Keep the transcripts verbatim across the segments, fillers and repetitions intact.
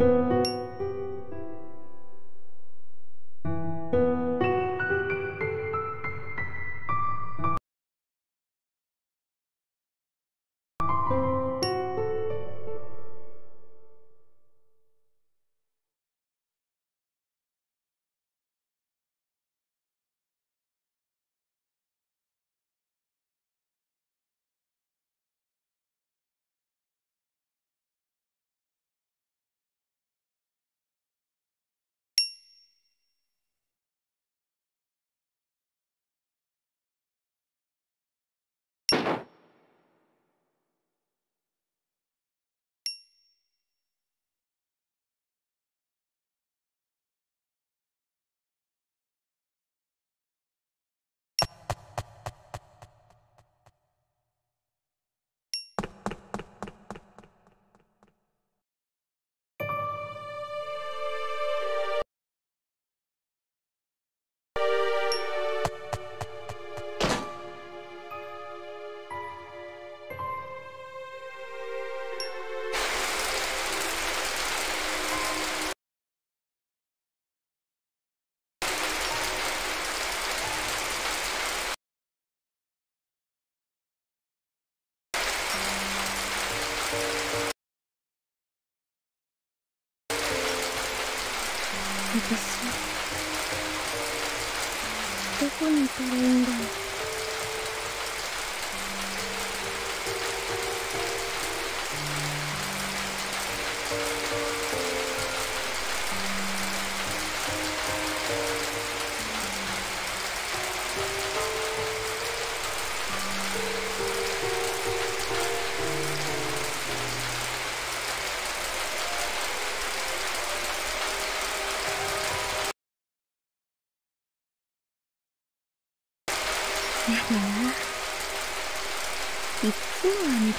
私、どこにいたらいいんだろう。やだな。いっつも雨だ。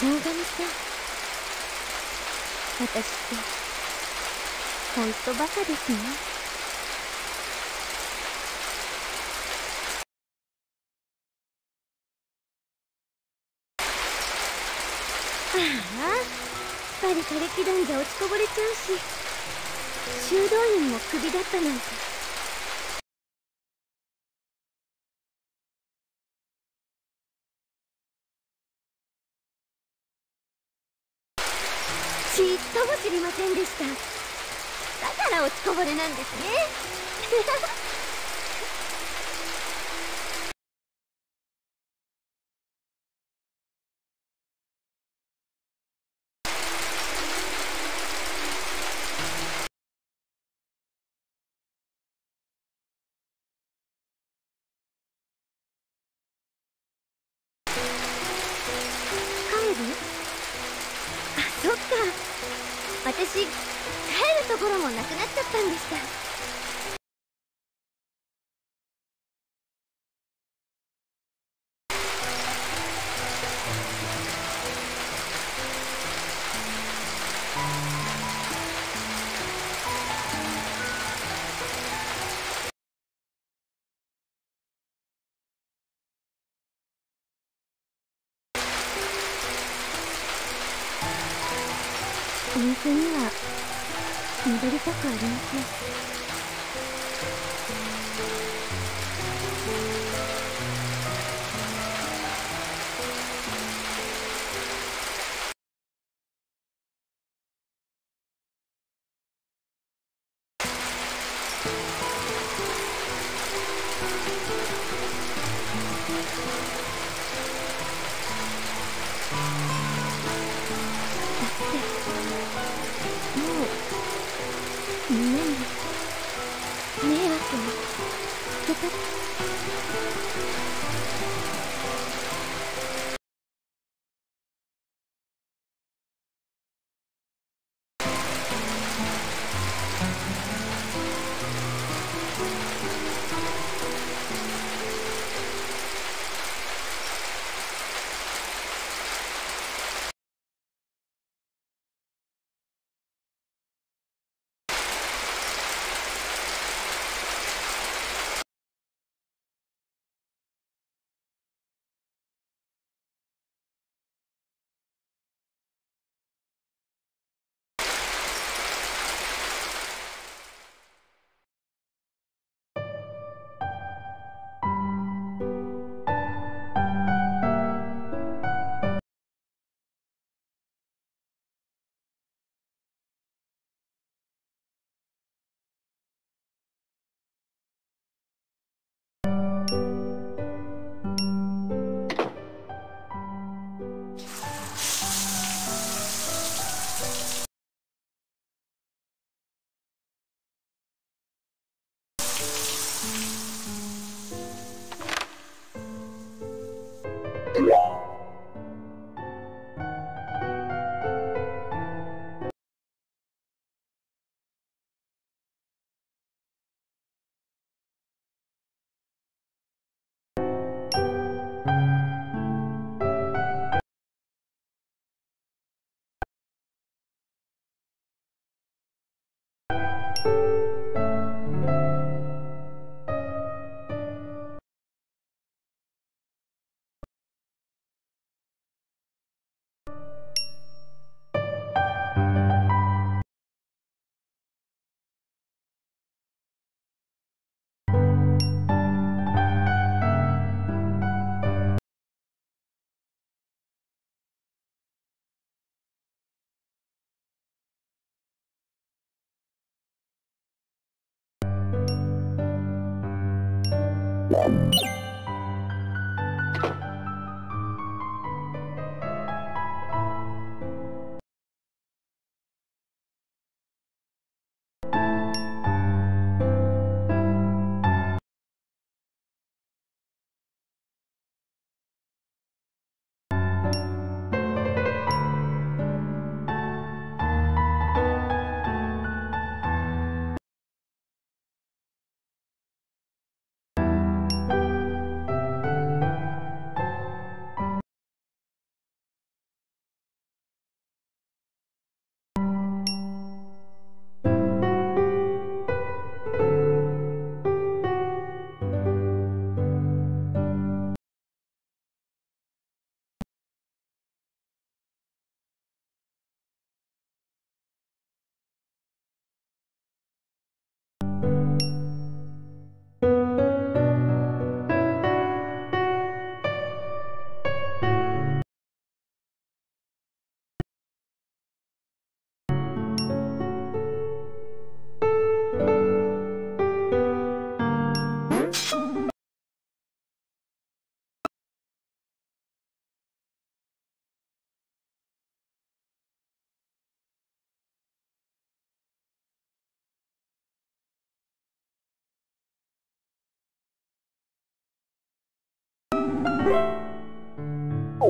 大神さん、私ってホントバカですね。ああ、すっかり枯れ木弾じゃ落ちこぼれちゃうし、修道院もクビだったなんて。ちっとも知りませんでした。だから落ちこぼれなんですね。帰る？あ、そっか。私、帰るところもなくなっちゃったんでした。お店には戻りたくありません。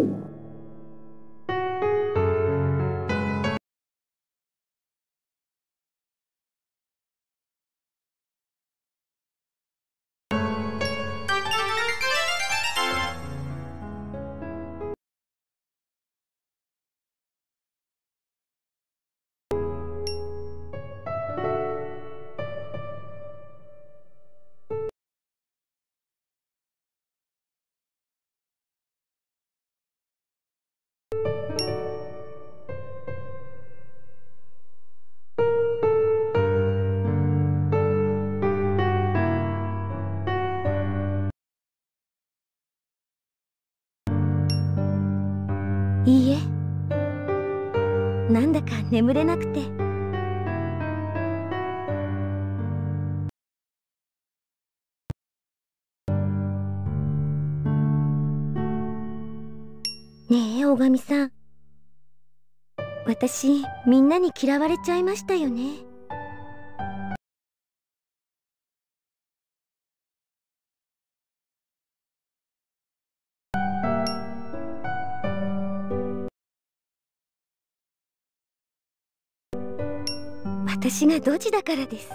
いいえ、なんだか眠れなくて。ねえ、大神さん、私みんなに嫌われちゃいましたよね。私がドジだからです。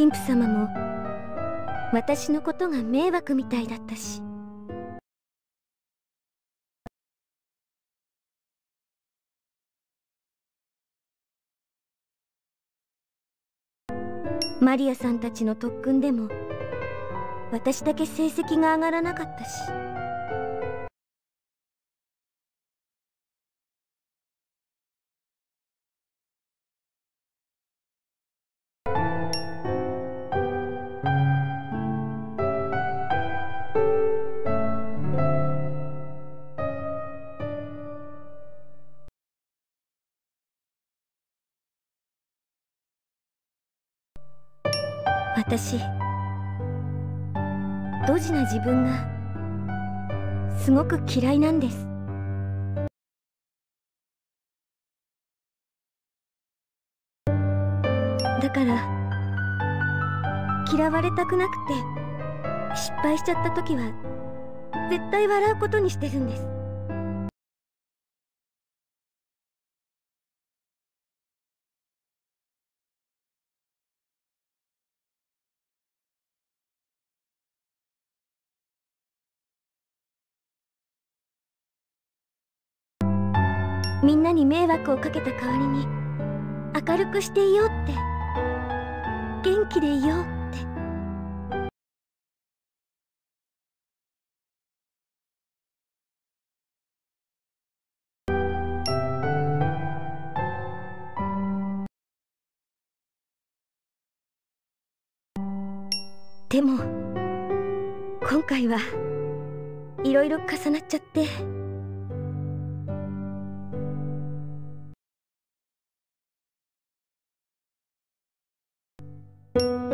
神父様も私のことが迷惑みたいだったし。マリアさんたちの特訓でも私だけ成績が上がらなかったし。私、ドジな自分がすごく嫌いなんです。だから嫌われたくなくて、失敗しちゃった時は絶対笑うことにしてるんです。みんなに迷惑をかけた代わりに明るくしていようって、元気でいようって。でも今回はいろいろ重なっちゃって、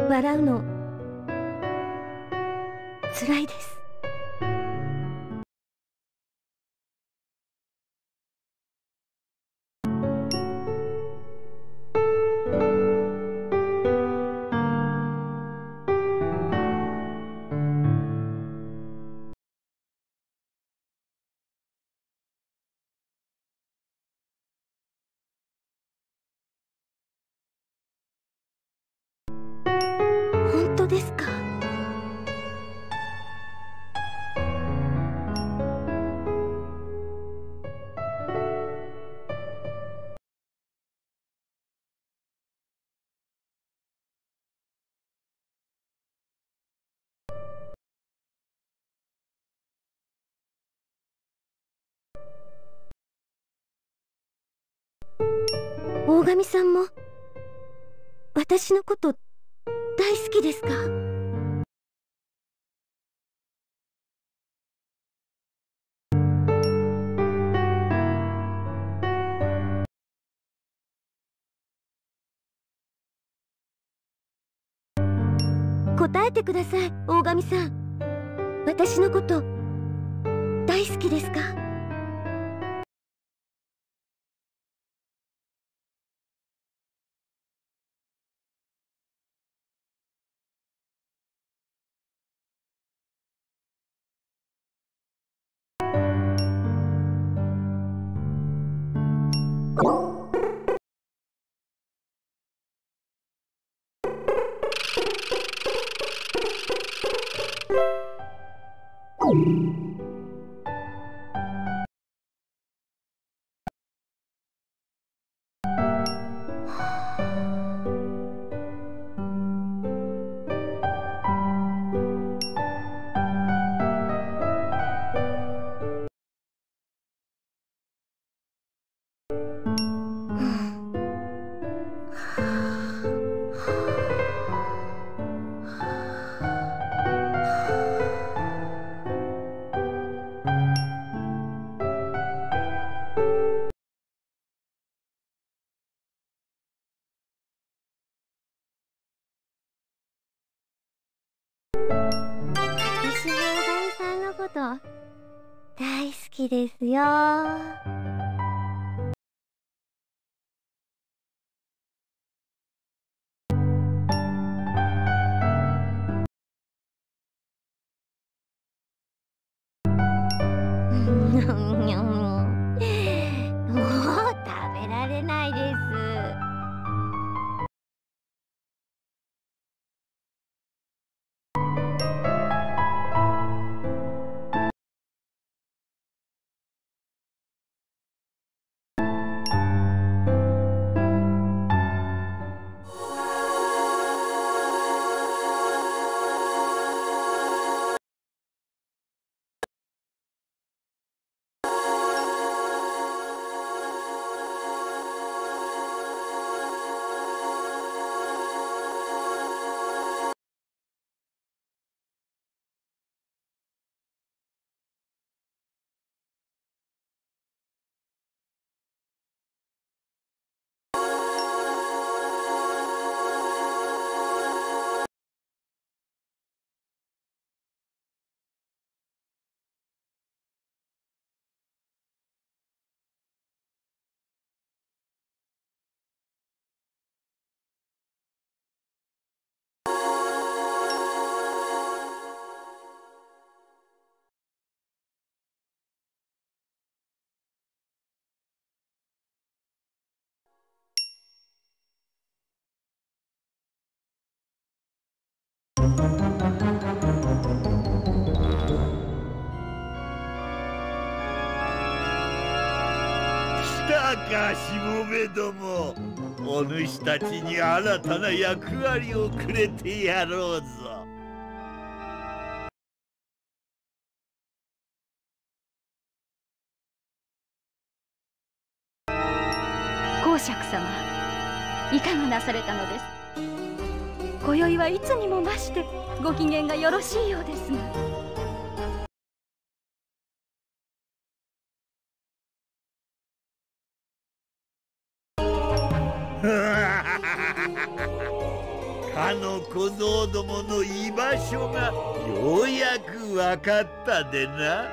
笑うのつらいです。ですか。大神さんも私のこと大好きですか？答えてください、大神さん。私のこと大好きですか？きですよ。がしもめども、お主たちに新たな役割をくれてやろうぞ。公爵様、いかがなされたのです。今宵はいつにも増してご機嫌がよろしいようですが。かの小僧どもの居場所がようやくわかったでな。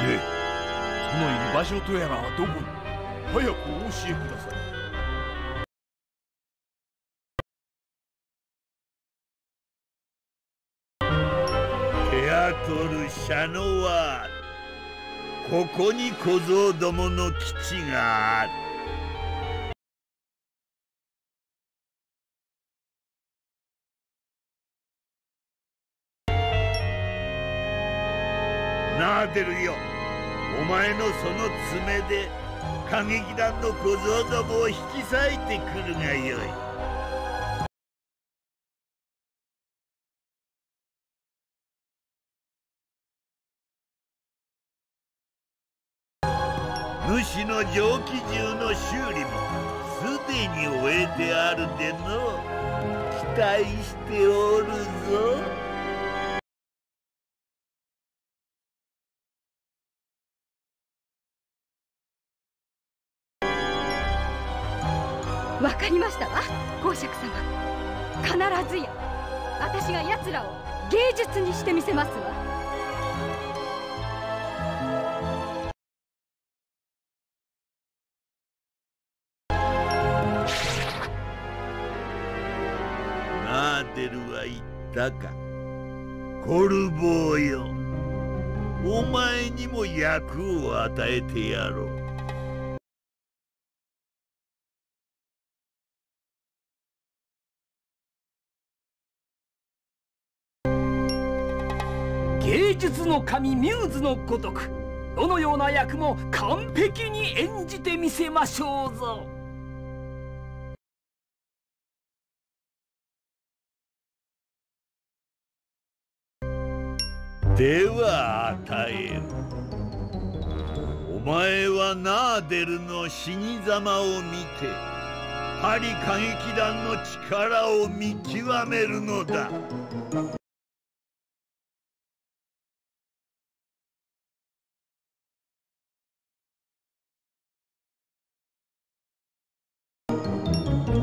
いえ、その居場所とやらはどこに？早くお教えください。シャノワール、ここに小僧どもの基地がある。ナーデルよ、お前のその爪で歌劇団の小僧どもを引き裂いてくるがよい。主の蒸気銃の修理もすでに終えてあるでの、期待しておるぞ。わかりましたわ、公爵様。必ずや私が奴らを芸術にしてみせますわ。だかコルボーよ、お前にも役を与えてやろう。芸術の神ミューズのごとく、どのような役も完璧に演じてみせましょうぞ。では与える。お前はナーデルの死に様を見て、パリ歌劇団の力を見極めるのだ。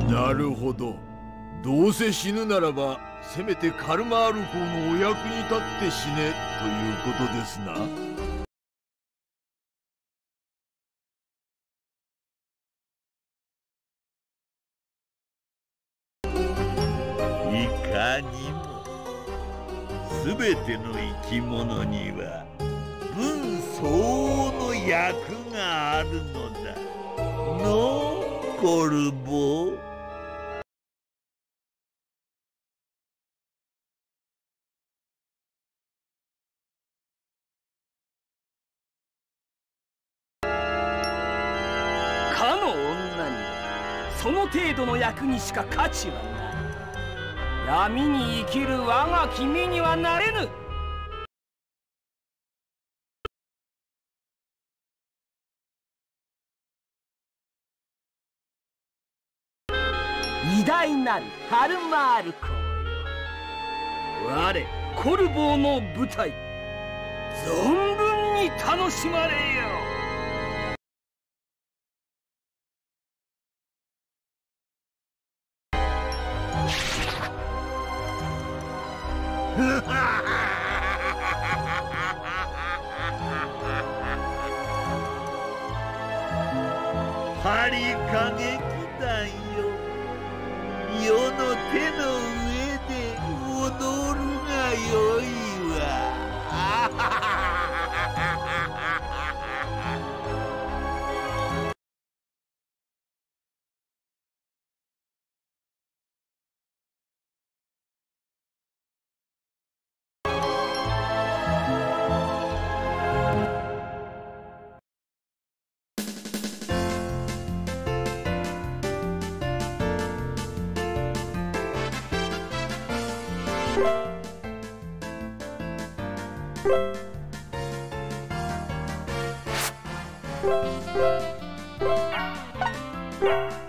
なるほど。どうせ死ぬならばせめてカルマール公のお役に立って死ねということですな。すべての生き物には分相応の役があるのだのうコルボ。かの女にその程度の役にしか価値はない。闇に生きる我が君にはなれぬ。偉大なるカルマール公よ、我コルボーの舞台存分に楽しまれよ。パリ歌劇団よ、世の手の上で踊るがよいわ。Bye.